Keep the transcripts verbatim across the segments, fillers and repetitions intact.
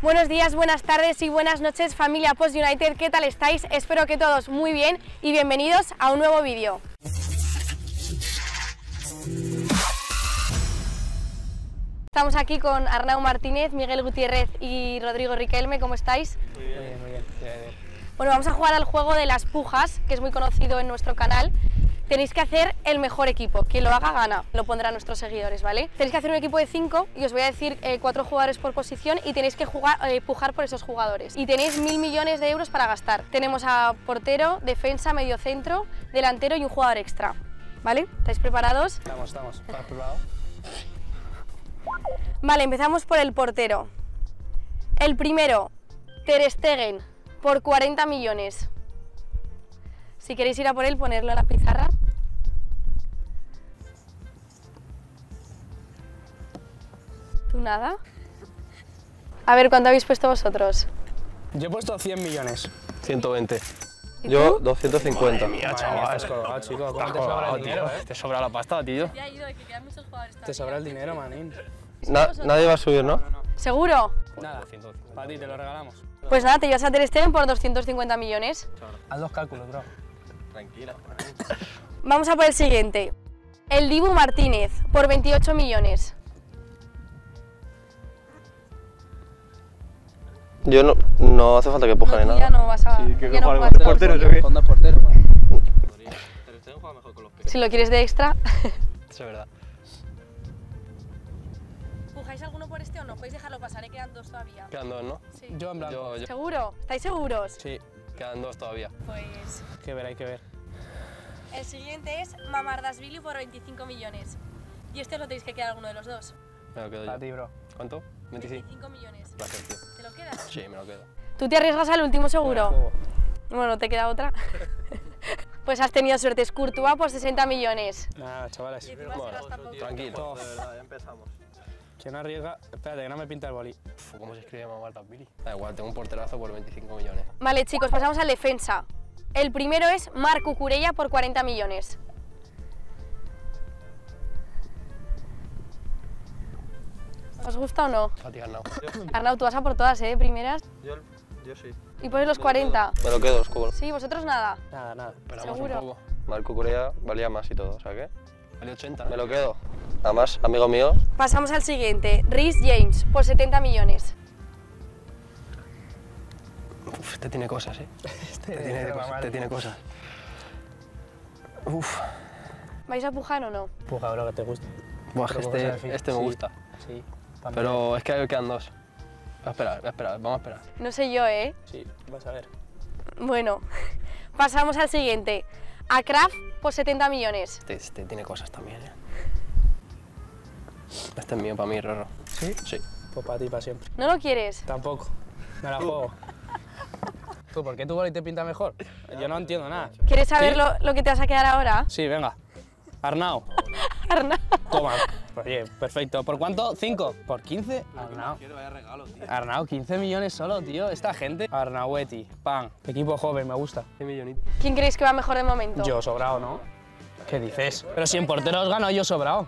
Buenos días, buenas tardes y buenas noches, familia POST UNITED, ¿qué tal estáis? Espero que todos muy bien y bienvenidos a un nuevo vídeo. Estamos aquí con Arnau Martínez, Miguel Gutiérrez y Rodrigo Riquelme, ¿cómo estáis? Muy bien, muy bien, muy bien. Bueno, vamos a jugar al juego de las pujas, que es muy conocido en nuestro canal. Tenéis que hacer el mejor equipo, quien lo haga gana, lo pondrán nuestros seguidores, ¿vale? Tenéis que hacer un equipo de cinco y os voy a decir eh, cuatro jugadores por posición y tenéis que jugar, eh, pujar por esos jugadores. Y tenéis mil millones de euros para gastar. Tenemos a portero, defensa, mediocentro, delantero y un jugador extra, ¿vale? ¿Estáis preparados? Estamos, estamos. ¿Estás preparado? Vale, empezamos por el portero. El primero, Ter Stegen, por cuarenta millones. Si queréis ir a por él, ponerlo a la pizarra. ¿Tú nada? A ver, ¿cuánto habéis puesto vosotros? Yo he puesto cien millones. ciento veinte. Yo, doscientos cincuenta. Madre mía, chaval, es colgado, chico. ¿Cómo te sobra el dinero, eh? Te sobra la pasta, tío. Ya ha ido, que quedan muchos jugadores. Te sobra el dinero, manín. Na, nadie va a subir, ¿no? No, no, no. ¿Seguro? Nada, para ti, te lo regalamos. Pues nada, te llevas a Ter Stegen por doscientos cincuenta millones. Haz los cálculos, bro. Tranquila. Vamos a por el siguiente. El Dibu Martínez, por veintiocho millones. Yo no, no hace falta que pujan ni no, nada. Ya no vas a... Sí, que ya no vas a... Portero, yo que... Ponda portero, man. Si lo quieres de extra... Eso es verdad. ¿Pujáis alguno por este o no? Podéis dejarlo pasar, ¿eh? Quedan dos todavía. Quedan dos, ¿no? Sí. Yo en blanco. Yo, yo. ¿Seguro? ¿Estáis seguros? Sí. Quedan dos todavía. Pues... Hay que ver, hay que ver. El siguiente es Mamardashvili por veinticinco millones. Y este lo tenéis que quedar alguno de los dos. Me lo quedo yo. A ti, bro. ¿Cuánto? veinticinco. veinticinco millones. Gracias, tío. ¿Te lo quedas? Sí, me lo quedo. ¿Tú te arriesgas al último seguro? Bueno, ¿te queda otra? Pues has tenido suerte. Es Courtois por sesenta millones. Nada, chavales. Bueno, tranquilo. De verdad, ya empezamos. ¿Quién arriesga? Espérate, que no me pinta el boli. Uf, ¿cómo se escribe Mamardashvili? Da igual, tengo un porterazo por veinticinco millones. Vale, chicos, pasamos al defensa. El primero es Marc Cucurella por cuarenta millones. ¿Os gusta o no? A ti, Arnau. Arnau, tú vas a por todas, ¿eh? Primeras. Yo, yo sí. ¿Y pones los cuarenta? Me lo quedo, escudo. Sí, ¿vosotros nada? Nada, nada. Esperamos un poco. Marc Cucurella valía más y todo, o sea que... Vale ochenta. Me lo quedo. Nada más, amigo mío. Pasamos al siguiente. Reece James, por setenta millones. Uf, este tiene cosas, ¿eh? Este, este tiene, de cosas, este tiene cosas. Uf. ¿Vais a pujar o no? Puja, bro, que te gusta. Buah, este, este me sí, gusta. Sí, también. Pero es que quedan dos. A esperar, a esperar, vamos a esperar. No sé yo, ¿eh? Sí, vas a ver. Bueno, pasamos al siguiente. A Kraft por setenta millones. Este, este tiene cosas también, ¿eh? Este es mío para mí, Rorro. ¿Sí? Sí. Pues para ti, para siempre. ¿No lo quieres? Tampoco. Me la juego. ¿Tú por qué tu boli te pinta mejor? Yo no entiendo nada. ¿Quieres saber ¿Sí? lo, lo que te vas a quedar ahora? Sí, venga. Arnau. Arnau. Toma. Oye, perfecto. ¿Por cuánto? ¿Cinco? ¿Por quince? Arnau. Quiero, vaya regalo, tío. Arnau, quince millones solo, tío. Esta gente. Arnaueti. Pan. Equipo joven, me gusta. quince millonitos. ¿Quién creéis que va mejor de momento? Yo, sobrado, ¿no? ¿Qué dices? Pero si en porteros gano yo sobrado.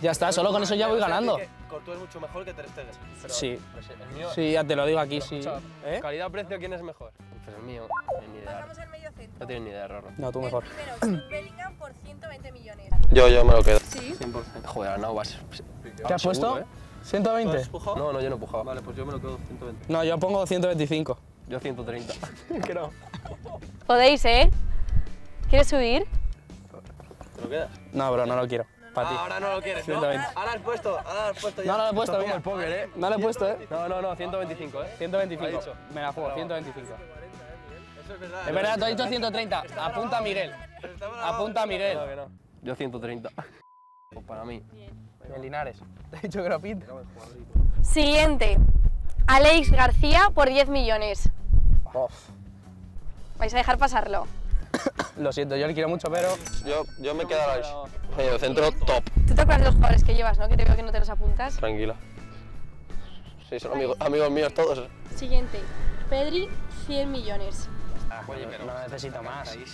Ya está, solo con eso ya voy ganando. Courtois es mucho mejor que Ter Stegen. Sí, el mío, sí, ya te lo digo aquí, sí. ¿Eh? Calidad-precio, ¿quién es mejor? Pues el mío, no tienes ni idea. Pasamos al medio centro. No tienes ni idea, Rorro. No, tú mejor. El primero, Bellingham por ciento veinte millones. Yo, yo me lo quedo. Sí. cien por ciento. Joder, no, vas... ¿Te has puesto? ¿Eh? ¿ciento veinte? No, no, yo no he pujado. Vale, pues yo me lo quedo ciento veinte. No, yo pongo ciento veinticinco. Yo ciento treinta. Que no. Podéis, ¿eh? ¿Quieres subir? ¿Te lo quedas? No, bro, no lo quiero. Ah, ahora no lo quieres, ¿no? Ahora has puesto, ahora has puesto ya. No, no lo he puesto, mira. El póker, ¿eh? No lo he puesto, ¿eh? No, no, no, ciento veinticinco, ¿eh? ciento veinticinco. Me la juego, ciento veinticinco. Eso es verdad. Es verdad, tú has dicho ciento treinta. Apunta a Miguel. Apunta a Miguel. Yo ciento treinta. Pues para mí. En Linares. Te he dicho que lo pinta. Siguiente. Alex García por diez millones. ¿Vais a dejar pasarlo? Lo siento, yo le quiero mucho, pero... Yo, yo me quedo al medio centro top. ¿Tú te acuerdas de los jugadores que llevas, no? Que te veo que no te los apuntas. Tranquila. Sí, son amigos, amigos míos todos. Siguiente. Pedri, cien millones. Ah, oye, pero no necesito más. Tío.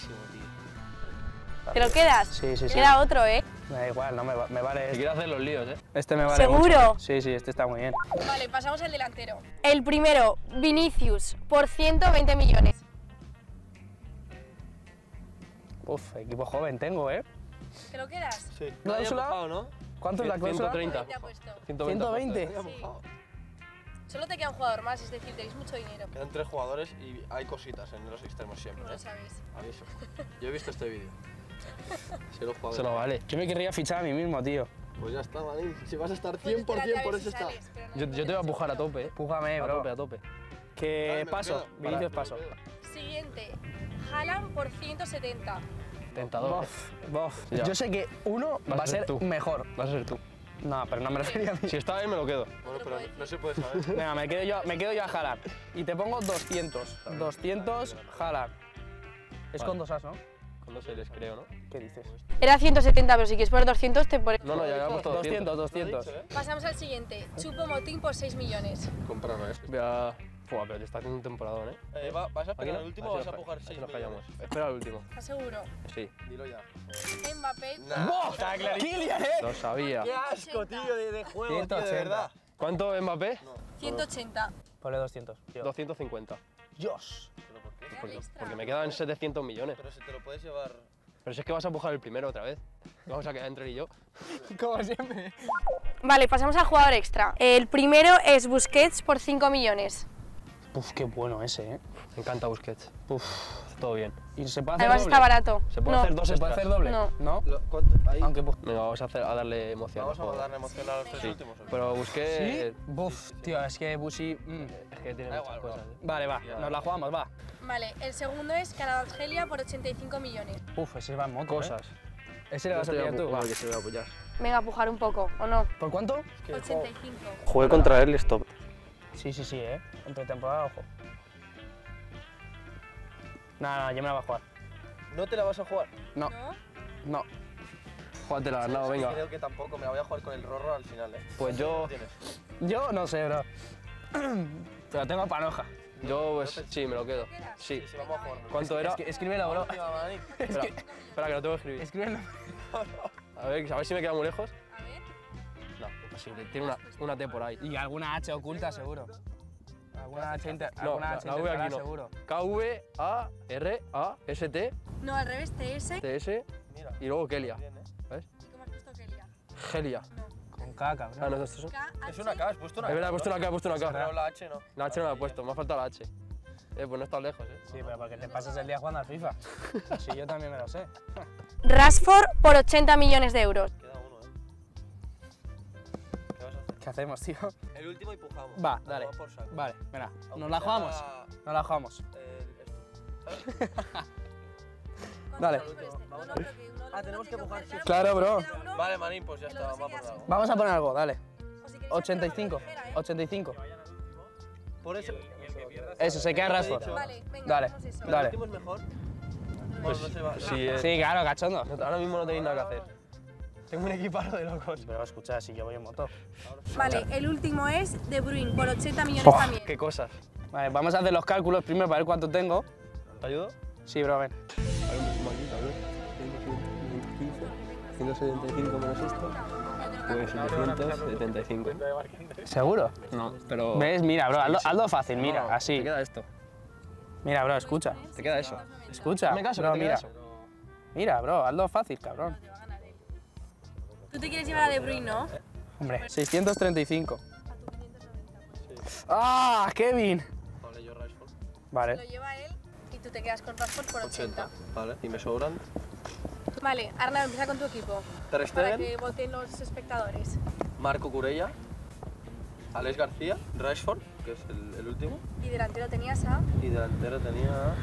¿Te lo quedas? Sí, sí, sí. Queda otro, ¿eh? Me da igual, no me, va, me vale. Si quiero hacer los líos, ¿eh? Este me vale. ¿Seguro? Mucho. Sí, sí, este está muy bien. Vale, pasamos al delantero. El primero, Vinicius, por ciento veinte millones. Uf, equipo joven tengo, ¿eh? ¿Te lo quedas? Sí. ¿Cláusula? ¿No? ¿Cuánto es la cláusula? ciento treinta. ciento veinte. Sí. Solo te queda un jugador más, es decir, tenéis mucho dinero. Quedan tres jugadores y hay cositas en los extremos siempre. No lo sabéis. Aviso. Yo he visto este vídeo. Se lo, Se lo vale. Yo me querría fichar a mí mismo, tío. Pues ya está, Marín. Si vas a estar cien por cien pues por eso está. No, yo, no yo te voy a pujar a tope, eh. Pújame, bro. A tope, a tope. Que ah, paso, Vinicius paso. Siguiente. Haaland por ciento setenta. Tentador. Bof, bof. Yo sé que uno va a ser tú. mejor. Vas a ser tú. No, pero no me refería a mí. Si está bien, me lo quedo. Bueno, pero no se puede saber. Venga, me quedo yo, me quedo yo a Haaland. Y te pongo doscientos. Claro, doscientos Haaland. Es vale. Con dos as, ¿no? Con dos L's, creo, ¿no? ¿Qué dices? Era ciento setenta, pero si quieres poner doscientos, te pones... No, no, ya habíamos puesto doscientos. doscientos, doscientos. Dicho, ¿eh? Pasamos al siguiente. Chupo Motín por seis millones. Comprarlo, ¿eh? Ya... Fua, pero está con un temporadón, ¿eh? eh va, ¿Vas a esperar al último o vas a pujar seis? Nos callamos. Espera al último. ¿Estás seguro? Sí. Dilo ya. Mbappé. ¡Boh! Está clarísimo. ¿Eh? Lo sabía. ¡Qué asco, tío, de, de juego, ciento ochenta. Tío, de verdad! ¿Cuánto Mbappé? No. ciento ochenta. Ponle doscientos. Tío. doscientos cincuenta. ¡Dios! ¿Pero por qué? Porque, porque me quedaban setecientos millones. Pero si te lo puedes llevar... Pero si es que vas a pujar el primero otra vez. Vamos a quedar entre él y yo. Como siempre. Vale, pasamos al jugador extra. El primero es Busquets por cinco millones. Uf, qué bueno ese, ¿eh? Me encanta Busquets. Uf, todo bien. ¿Y se puede hacer Además doble? Está barato. ¿Se puede no. hacer dos ¿Se puede hacer doble? No. ¿No? Lo, ahí. Aunque, pues, venga, vamos a, hacer, a darle emoción. Vamos a darle emoción sí, a los tres sí. últimos. Pero Busquets... ¿Sí? Buf, tío, es que Bushi... Mm. Es que tiene da muchas igual, cosas. ¿Eh? Vale, va, nos la jugamos, va. Vale, el segundo es Canadá-Argelia por ochenta y cinco millones. Uf, ese va en moto, cosas. ¿Eh? Ese le vas a pillar tú. Va, que se va a apoyar. Venga, a pujar un poco, ¿o no? ¿Por cuánto? ochenta y cinco. Jugué contra él y stop. Sí, sí, sí, ¿eh? Entre temporada, ojo. No, no, yo me la voy a jugar. ¿No te la vas a jugar? No. ¿No? No. Júgatela, Arnau, venga. Creo que tampoco, me la voy a jugar con el Rorro al final, ¿eh? Pues yo... Yo no sé, bro. Pero tengo panoja. No, yo, pues, no te... sí, me lo quedo. Sí. Sí, sí, vamos a jugar. ¿Cuánto era? Escríbelo, bro. Espera, que... espera, que lo tengo que escribir. Escríbelo. A ver, a ver si me queda muy lejos. Sí, tiene una, una T por ahí. Y alguna H oculta, seguro. Alguna H inter... No, alguna H la, la V aquí no. Seguro. K V A R A S T. No, al revés, T S. T S. Mira. Y luego Kelia. Bien, ¿eh? ¿Ves? ¿Cómo has puesto Kelia? Kelia. No. Con K, cabrón. Ah, no, esto es... K, es una K, has puesto una K. Es verdad, he puesto una K, he puesto una K. Pero la H no. La H no la he puesto, me ha faltado la H. Eh, pues no estás lejos, ¿eh? Sí, pero porque te pasas el día jugando al FIFA. Sí, yo también me lo sé. Rashford por ochenta millones de euros. ¿Qué hacemos, tío? El último y pujamos. Va, dale. Vale, venga. Nos la jugamos. Nos la jugamos. Eh, dale. Ah, tenemos que pujar. Claro, bro. Vale, Marín, pues ya está. Vamos a poner algo. Vamos a poner algo, dale. ochenta y cinco. ochenta y cinco. Por eso. Eso, se queda Rashford. Vale, dale. Dale. ¿El último es mejor? Sí, claro, cachondo. Ahora mismo no tenéis nada que hacer. Tengo un equipado de locos. Pero escuchad, si yo voy en moto. Vale, el último es De Bruyne, por ochenta millones oh, también. ¡Qué cosas! Vale, vamos a hacer los cálculos primero para ver cuánto tengo. ¿Te ayudo? Sí, bro, ven. A ver, un poquito, a ver. ciento setenta y cinco menos esto. Pues setecientos setenta y cinco. ¿Seguro? No, pero... ¿Ves? Mira, bro, hazlo, hazlo fácil, mira, no, así. Te queda esto. Mira, bro, escucha. Te queda eso. Escucha, no me caso, bro, te mira. Eso. Mira, bro, hazlo fácil, cabrón. ¿Tú te quieres llevar a De Bruyne, no? Hombre, seiscientos treinta y cinco. ¡Ah, Kevin! Vale, yo Rashford. Vale. Lo lleva él y tú te quedas con Rashford por ochenta. Vale, y me sobran. Vale, Arnau, empieza con tu equipo. Ter Stegen. Para que voten los espectadores. Marc Cucurella. Alex García. Rashford, que es el, el último. Y delantero tenías a... Y delantero tenía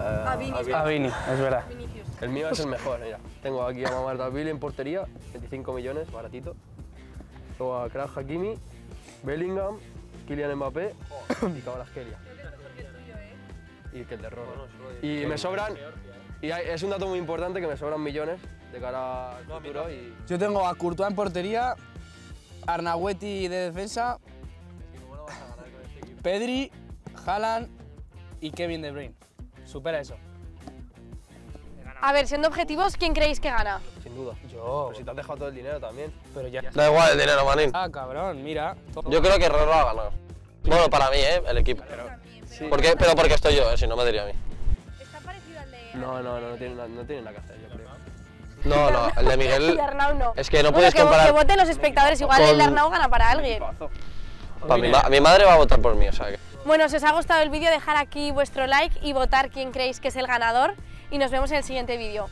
a... A Vini. A Vini, es verdad. Vinicius. El mío es el mejor, mira. Tengo aquí a Mamardashvili en portería, veinticinco millones, baratito. Luego a Craig Hakimi, Bellingham, Kylian Mbappé y Cabalasquelia. Y que el de Roma. Y me sobran, y hay, es un dato muy importante que me sobran millones de cara al futuro. Y... Yo tengo a Courtois en portería, Arnauetti de defensa, Pedri, Haaland y Kevin De Bruyne. Supera eso. A ver, siendo objetivos, ¿quién creéis que gana? Sin sin duda. Yo. Pero si te has dejado todo el dinero también. Pero ya. Da igual el dinero, Manín. Ah, cabrón, mira. Todo. Yo creo que Roro va a ganar. Bueno, para mí, ¿eh? El equipo. Pero, sí. ¿Por qué? Pero porque estoy yo, eh, si no me diría a mí. Está parecido al de... No, no, no, no tiene, no tiene nada que hacer, yo creo. No, no, el de Miguel... El de Arnau no. Es que no bueno, puedes que comparar... que voten los espectadores, igual con... el de Arnau gana para alguien. Pa, mi, ma mi madre va a votar por mí, o sea que... Bueno, si os ha gustado el vídeo, dejar aquí vuestro like y votar quién creéis que es el ganador. Y nos vemos en el siguiente vídeo.